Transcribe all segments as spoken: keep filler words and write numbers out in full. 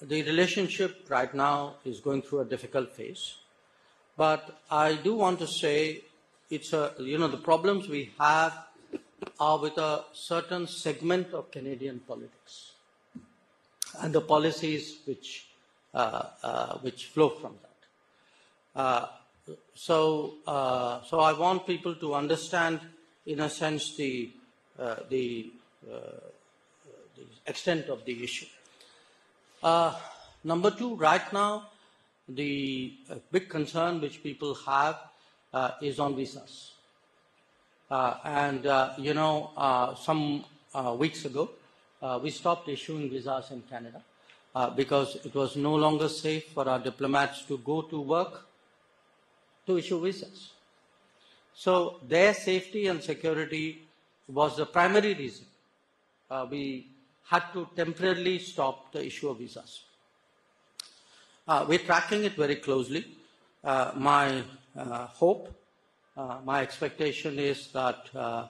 the relationship right now is going through a difficult phase. But I do want to say it's a, you know, the problems we have are with a certain segment of Canadian politics and the policies which, uh, uh, which flow from that. Uh, so, uh, so I want people to understand, in a sense, the, uh, the, uh, the extent of the issue. Uh, number two, right now, the uh, big concern which people have uh, is on visas. Uh, and, uh, you know, uh, some uh, weeks ago, uh, we stopped issuing visas in Canada uh, because it was no longer safe for our diplomats to go to work to issue visas. So their safety and security was the primary reason uh, we had to temporarily stop the issue of visas. Uh, we're tracking it very closely. Uh, my uh, hope, uh, my expectation is that uh,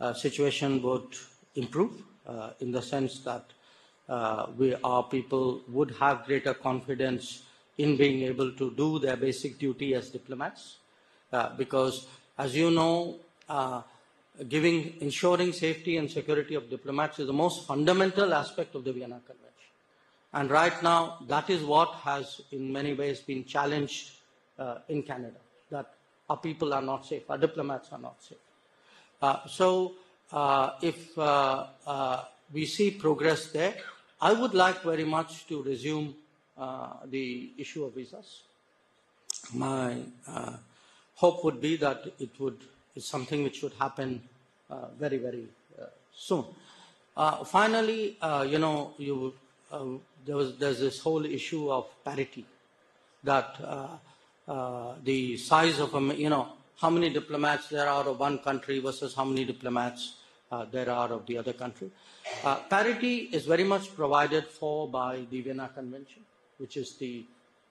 uh, situation would improve uh, in the sense that uh, we, our people would have greater confidence in being able to do their basic duty as diplomats. Uh, because, as you know, uh, Giving, ensuring safety and security of diplomats is the most fundamental aspect of the Vienna Convention. And right now, that is what has in many ways been challenged uh, in Canada, that our people are not safe, our diplomats are not safe. Uh, so uh, if uh, uh, we see progress there, I would like very much to resume uh, the issue of visas. My uh, hope would be that it would is something which should happen uh, very, very uh, soon. Uh, finally, uh, you know, you, uh, there was, there's this whole issue of parity, that uh, uh, the size of, you know, how many diplomats there are of one country versus how many diplomats uh, there are of the other country. Uh, parity is very much provided for by the Vienna Convention, which is the,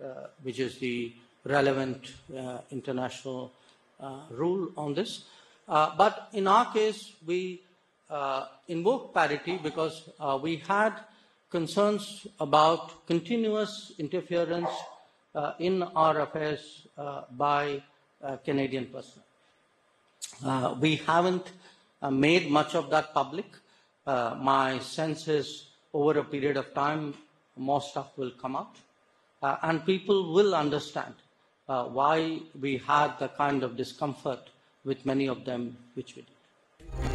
uh, which is the relevant uh, international Uh, rule on this, uh, but in our case we uh, invoked parity because uh, we had concerns about continuous interference uh, in our affairs uh, by uh, Canadian personnel. Uh, we haven't uh, made much of that public. Uh, my sense is over a period of time more stuff will come out uh, and people will understand Uh, why we had the kind of discomfort with many of them which we did.